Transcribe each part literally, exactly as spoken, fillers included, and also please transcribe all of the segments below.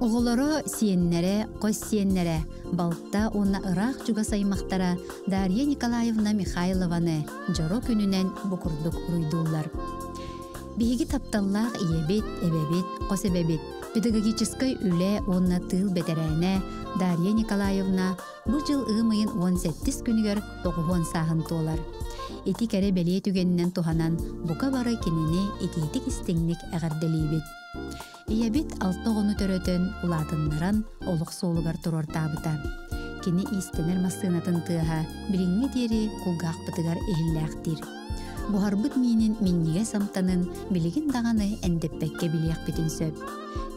Oğulları siyenlere, qoş siyenlere, balıkta ona ıraq juga saymaqtara Darya Nikolayevna Mikhailova'nı joro kününen bukurduk uruydullar. Bihigi taptallaq iyebet, ebebet, qos ebebet, pedagogической üle onna tıl beterene Darya Nikolayevna bu jıl ımayın on sekiz günüger toğuğun sahıntı olar. Eti kere beleye tügeninden tuhanan buka barı kenini etiyetik istenlik ağardelibet. Iyebet altı onu törötön uladınlaran oluq soğulugar turor tabıta. Kini istenir masığınatın tıha bilinme deri kulgaq bıtıgar ehillaqtir. Buharbıt minin minniga samtanın biligin dağanı endeppekke biliyaq bitin söp.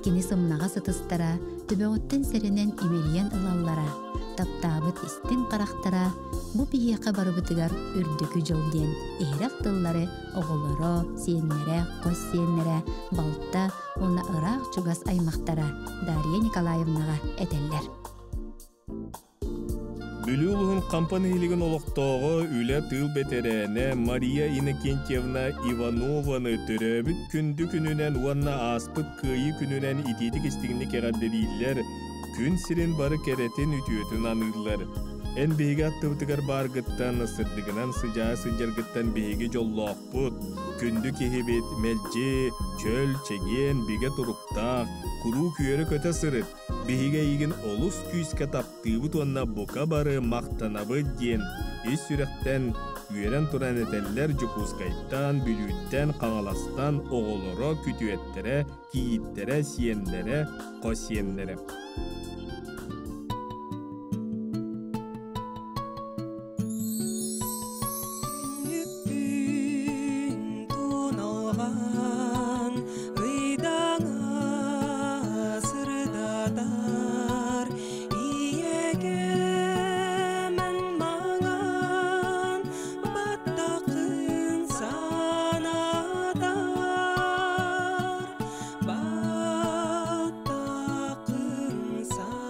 Kini sımnağa sıtыстara, tübeotten serenen imeliyen ılallara, taptabıt istin qaraqtara, bu piyeqe barbıtıgar ürdükü jolden, ehraq tılları, oğulları, siyenlere, qoş siyenlere, baltta, ona ıraq jugas aymaqtara, Darya Nikolayevnağa eteller. Bülüğün kampaniyeliğin oluqtoğu üle tıl beterene Maria Inokentievna Ivanova'nı töröbüt kündü kününen uanna aspıt kıyı kününen itetik istinlik eğaddediydiler, kün sirin barı keretin ütüyötün anırlar. En beyge attığıtıgar bargıttan ısırdıgınan sıcağı sıcargıttan beyge jolloqput, kündü kehibet melce, çöl, çegen, bege turuktaq, kuru küyörü köte sırıt, beyge igin olus küyüske taptığıbıt onna boka barı maqtanabı diyen, iş sürekten üyeren turan eteller jukuskayttan, bülütten, kağalastan, oğuloro, kütüettere, kiyitlere, siyenlere, kosiyenlere. Sağ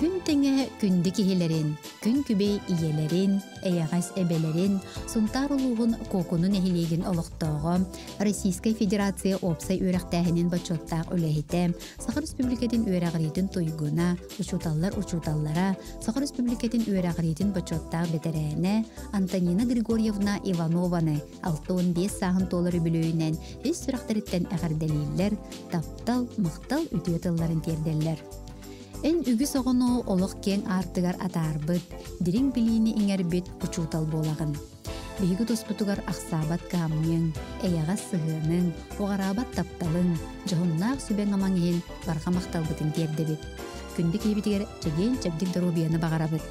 Gün tenge gündeki hilelerin, gün kübey iyelerin, eyağız ebelerin, suntaruluğun kokunun ehilegin oluqtuğum, Российская Федерация Опсай Öraqtahinin bachottaq ulahitem, Sağır Respublikatin Öraqritin tuyguna, uçutallar uçutallara, Sağır Respublikatin Öraqritin bachottaq beterene, Antonina Grigoryevna Ivanovane, altı on beş sağın doları bülüğünen, üç süraqtaritten ağırdeliller, taptal, mıqtal ütüyatılların terdeller. En ügü soğunu oluq ken artıgar atarbıt, dirin biliğini inerbit uçutal bolağın. Büyük dosputugar aksabat kamyın, eyağa sığının, oğarabat taptalın, cahunlağ süben amangin barga maktalbıtın kerdebit. Kündük ebitiger çegen çabdik darubiyanı bağarabıt.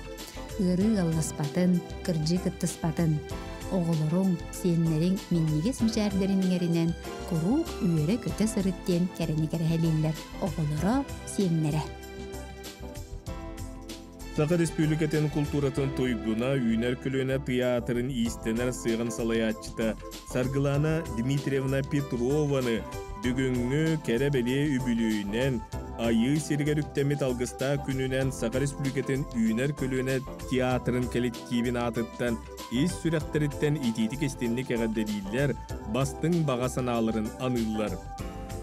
Irı gallaspatın, kırcı kıttıspatın. Oğulurun, senlerin minniges mücadelerin erinen, kuru üyere kötü sırıtten kereni kereheliller. Oğuluru, senlere. Sağır Respublikatın kulturatın toyguna, üner külüne teatrın istener sığın salayatçıta, Sargılana Dmitrievna Petrova'nı, dügünü kerebeli übülüğünen, ayı sergerüktemit algısta kününen Sağır Respublikatın üner külüne teatrın keletkibin atıttan, iz sürektiritten ititik estinlik eğadeliler, bastın bağasanaların anırlar.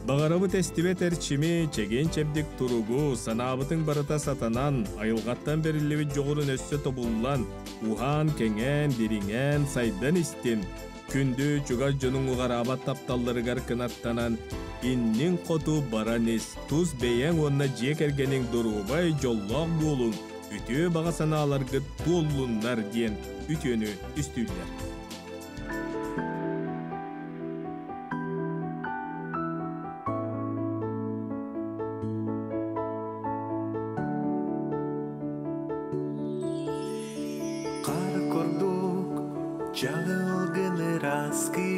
Bağarabı testivet erçimi, çegen çebdik turugu, sanabıtın barata satanan, ayılgattan berilevi joğurun össü tobullan, uhan, kengen, dirinen, saydan istin, kündü çugaz jonun uğarabat taptalları garkınattanan, innin kotu baranis, tuz beyen onna jekergenin durubay jollog bulun, ütü bağa sanalargı tullunlar diyen ütünü üstüller. Субтитры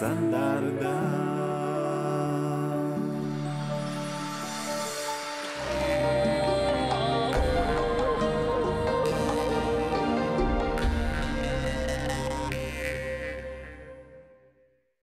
Sen